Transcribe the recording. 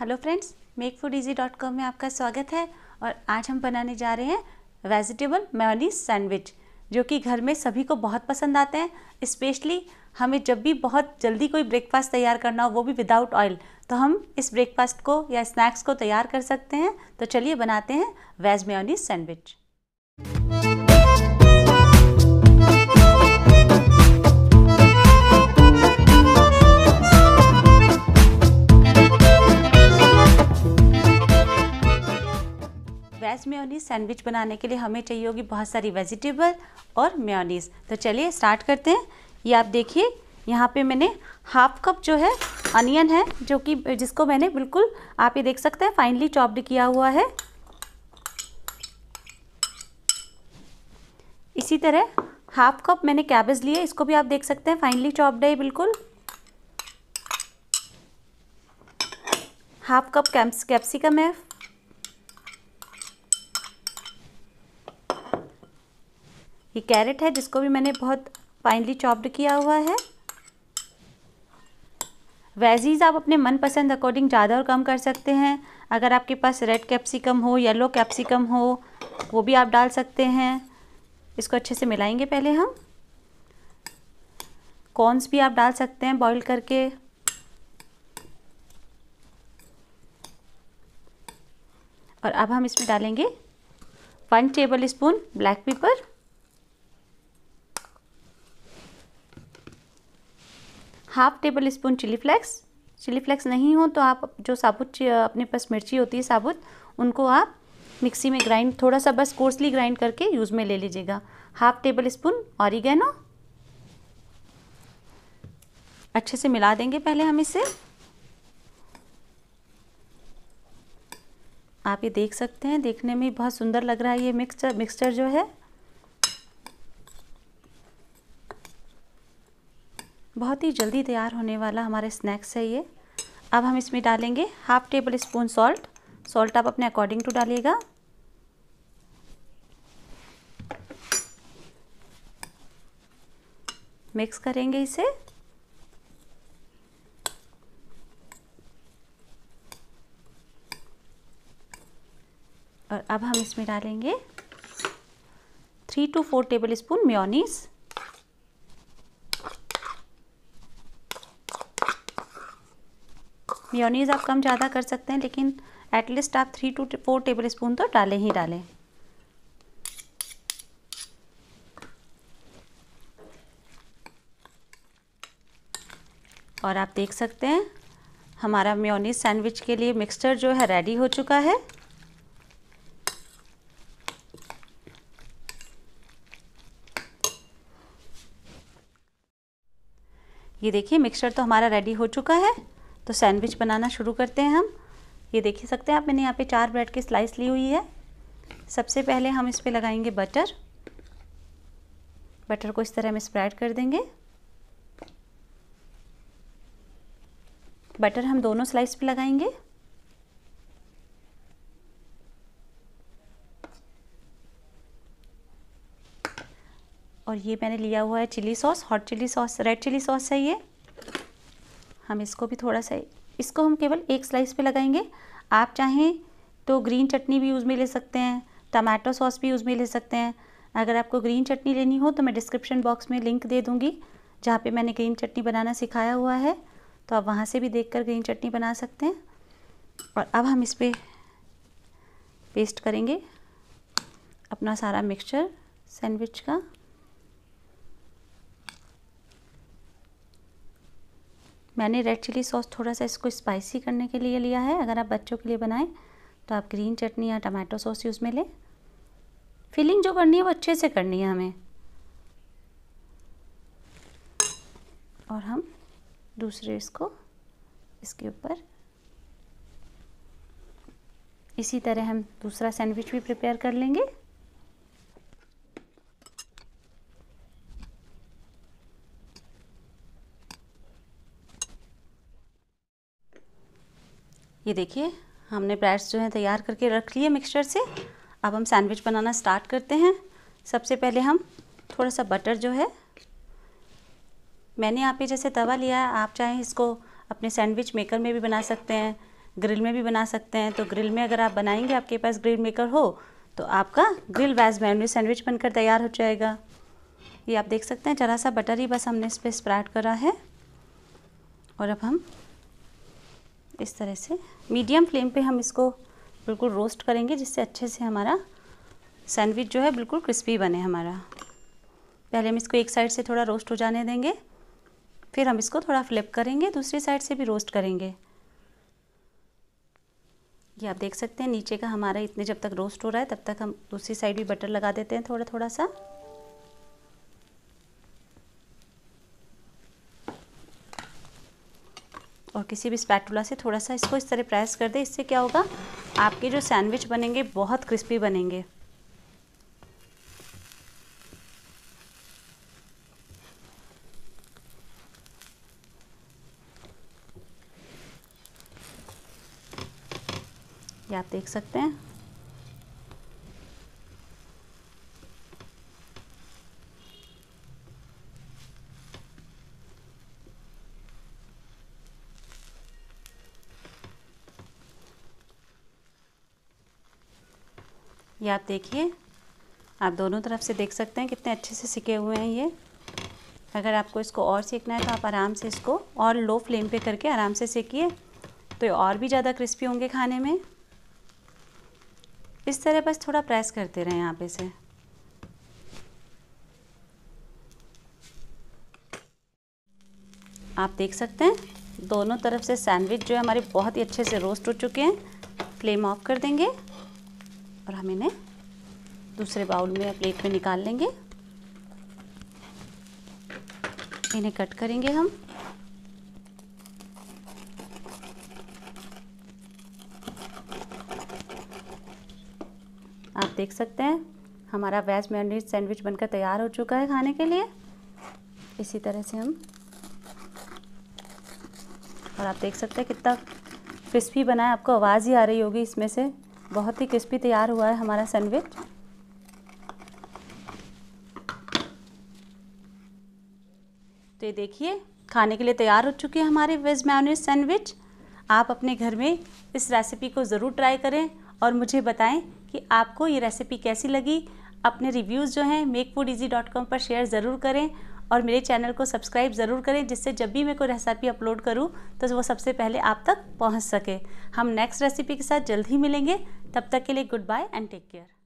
Hello friends, makefoodeasy.com में आपका स्वागत है। और आज हम बनाने जा रहे हैं वेजिटेबल मेयोनीज सैंडविच, जो कि घर में सभी को बहुत पसंद आते हैं। स्पेशली हमें जब भी बहुत जल्दी कोई ब्रेकफास्ट तैयार करना हो, वो भी विदाउट ऑयल, तो हम इस ब्रेकफास्ट को या स्नैक्स को तैयार कर सकते हैं। तो चलिए बनाते हैं veg mayonnaise sandwich. Veg mayonnaise sandwich बनाने के लिए हमें चाहिए होगी बहुत सारी वेजिटेबल और मेयोनीज। तो चलिए स्टार्ट करते हैं। ये आप देखिए, यहाँ पे मैंने हाफ कप जो है अनियन है, जो कि जिसको मैंने बिल्कुल, आप ये देख सकते हैं, फाइनली चॉप्ड किया हुआ है। इसी तरह हाफ कप मैंने कैबेज लिए, इसको भी आप देख सकते हैं, फाइनली चॉप्ड है बिल्कुल। हाफ कप कैप्सिकम है, ये कैरेट है जिसको भी मैंने बहुत फाइनली चॉप्ड किया हुआ है। वेजीज आप अपने मनपसंद अकॉर्डिंग ज़्यादा और कम कर सकते हैं। अगर आपके पास रेड कैप्सिकम हो, येलो कैप्सिकम हो, वो भी आप डाल सकते हैं। इसको अच्छे से मिलाएंगे पहले हम। कॉर्न्स भी आप डाल सकते हैं बॉईल करके। और अब हम इसमें डालेंगे 1 table spoon black pepper, half table spoon chili flakes. Chili flakes नहीं हो तो आप जो साबुत अपने पास मिर्ची होती है साबुत, उनको आप मिक्सी में ग्राइंड, थोड़ा सा बस कोर्सली ग्राइंड करके यूज़ में ले लीजिएगा। Half table spoon oregano. अच्छे से मिला देंगे पहले हम इसे। आप ये देख सकते हैं, देखने में बहुत सुंदर लग रहा है ये मिक्सचर जो है। बहुत ही जल्दी तैयार होने वाला हमारे स्नैक्स है ये। अब हम इसमें डालेंगे half table spoon salt. Salt आप अपने अकॉर्डिंग टू डालिएगा। मिक्स करेंगे इसे। और अब हम इसमें डालेंगे 3 से 4 टेबल स्पून मेयोनीज। मेयोनीज आप कम ज़्यादा कर सकते हैं, लेकिन एटलीस्ट आप 3 से 4 टेबल स्पून तो डालें ही डालें। और आप देख सकते हैं हमारा मेयोनीज सैंडविच के लिए मिक्सचर जो है रेडी हो चुका है। ये देखिए, मिक्सचर तो हमारा रेडी हो चुका है। तो सैंडविच बनाना शुरू करते हैं हम। ये देख सकते हैं आप, मैंने यहाँ पे 4 ब्रेड की स्लाइस ली हुई है। सबसे पहले हम इस पे लगाएंगे बटर। बटर को इस तरह हम स्प्रेड कर देंगे। बटर हम दोनों स्लाइस पे लगाएंगे। और ये मैंने लिया हुआ है chili sauce, hot chili sauce, red chili sauce है ये। हम इसको भी थोड़ा सा, इसको हम केवल एक स्लाइस पे लगाएंगे। आप चाहें तो ग्रीन चटनी भी यूज़ में ले सकते हैं, टमाटो सॉस भी यूज़ में ले सकते हैं। अगर आपको ग्रीन चटनी लेनी हो तो मैं डिस्क्रिप्शन बॉक्स में लिंक दे दूँगी, जहाँ पे मैंने ग्रीन चटनी बनाना सिखाया हुआ है। तो आप वहाँ से भी देखकर ग्रीन चटनी बना सकते हैं। और अब हम इस पर पेस्ट करेंगे अपना सारा मिक्सचर सैंडविच का। मैंने रेड चिली सॉस थोड़ा सा इसको स्पाइसी करने के लिए लिया है। अगर आप बच्चों के लिए बनाएं तो आप ग्रीन चटनी या टमाटो सॉस यूज़ में लें। फिलिंग जो करनी है वो अच्छे से करनी है हमें। और हम दूसरे इसको इसके ऊपर, इसी तरह हम दूसरा सैंडविच भी प्रिपेयर कर लेंगे। ये देखिए, हमने ब्रेड्स जो हैं तैयार करके रख लिए मिक्सचर से। अब हम सैंडविच बनाना स्टार्ट करते हैं। सबसे पहले हम थोड़ा सा बटर जो है, मैंने यहाँ पे जैसे तवा लिया है, आप चाहें इसको अपने सैंडविच मेकर में भी बना सकते हैं, ग्रिल में भी बना सकते हैं। तो ग्रिल में अगर आप बनाएंगे, आपके पास ग्रिल मेकर हो, तो आपका ग्रिल वेज मैन्यू सैंडविच बनकर तैयार हो जाएगा। ये आप देख सकते हैं, जरा सा बटर ही बस हमने इस पर स्प्रेड करा है। और अब हम इस तरह से मीडियम फ्लेम पे हम इसको बिल्कुल रोस्ट करेंगे, जिससे अच्छे से हमारा सैंडविच जो है बिल्कुल क्रिस्पी बने। हमारा पहले हम इसको एक साइड से थोड़ा रोस्ट हो जाने देंगे, फिर हम इसको थोड़ा फ्लिप करेंगे, दूसरी साइड से भी रोस्ट करेंगे। ये आप देख सकते हैं नीचे का हमारा इतने जब तक रोस्ट हो रहा है, तब तक हम दूसरी साइड भी बटर लगा देते हैं थोड़ा थोड़ा सा। और किसी भी स्पैटुला से थोड़ा सा इसको इस तरह प्रेस कर दे। इससे क्या होगा, आपके जो सैंडविच बनेंगे बहुत क्रिस्पी बनेंगे। ये आप देख सकते हैं। ये आप देखिए, आप दोनों तरफ से देख सकते हैं कितने अच्छे से सिके हुए हैं ये। अगर आपको इसको और सेकना है तो आप आराम से इसको और लो फ्लेम पे करके आराम से सेकिए, तो ये और भी ज़्यादा क्रिस्पी होंगे खाने में। इस तरह बस थोड़ा प्रेस करते रहें आप इसे। आप देख सकते हैं दोनों तरफ से सैंडविच जो है हमारे बहुत ही अच्छे से रोस्ट हो चुके हैं। फ्लेम ऑफ कर देंगे और हम इन्हें दूसरे बाउल में या प्लेट में निकाल लेंगे। इन्हें कट करेंगे हम। आप देख सकते हैं हमारा वेज मैयोनीज सैंडविच बनकर तैयार हो चुका है खाने के लिए। इसी तरह से हम, और आप देख सकते हैं कितना क्रिस्पी बना है, आपको आवाज़ ही आ रही होगी इसमें से। बहुत ही क्रिस्पी तैयार हुआ है हमारा सैंडविच। तो ये देखिए खाने के लिए तैयार हो चुके हैं हमारे वेज मेयोनीज सैंडविच। आप अपने घर में इस रेसिपी को ज़रूर ट्राई करें और मुझे बताएं कि आपको ये रेसिपी कैसी लगी। अपने रिव्यूज़ जो हैं makefoodizy.com पर शेयर ज़रूर करें और मेरे चैनल को सब्सक्राइब ज़रूर करें, जिससे जब भी मैं कोई रेसिपी अपलोड करूं तो वो सबसे पहले आप तक पहुंच सके। हम नेक्स्ट रेसिपी के साथ जल्द ही मिलेंगे। तब तक के लिए good bye and take care.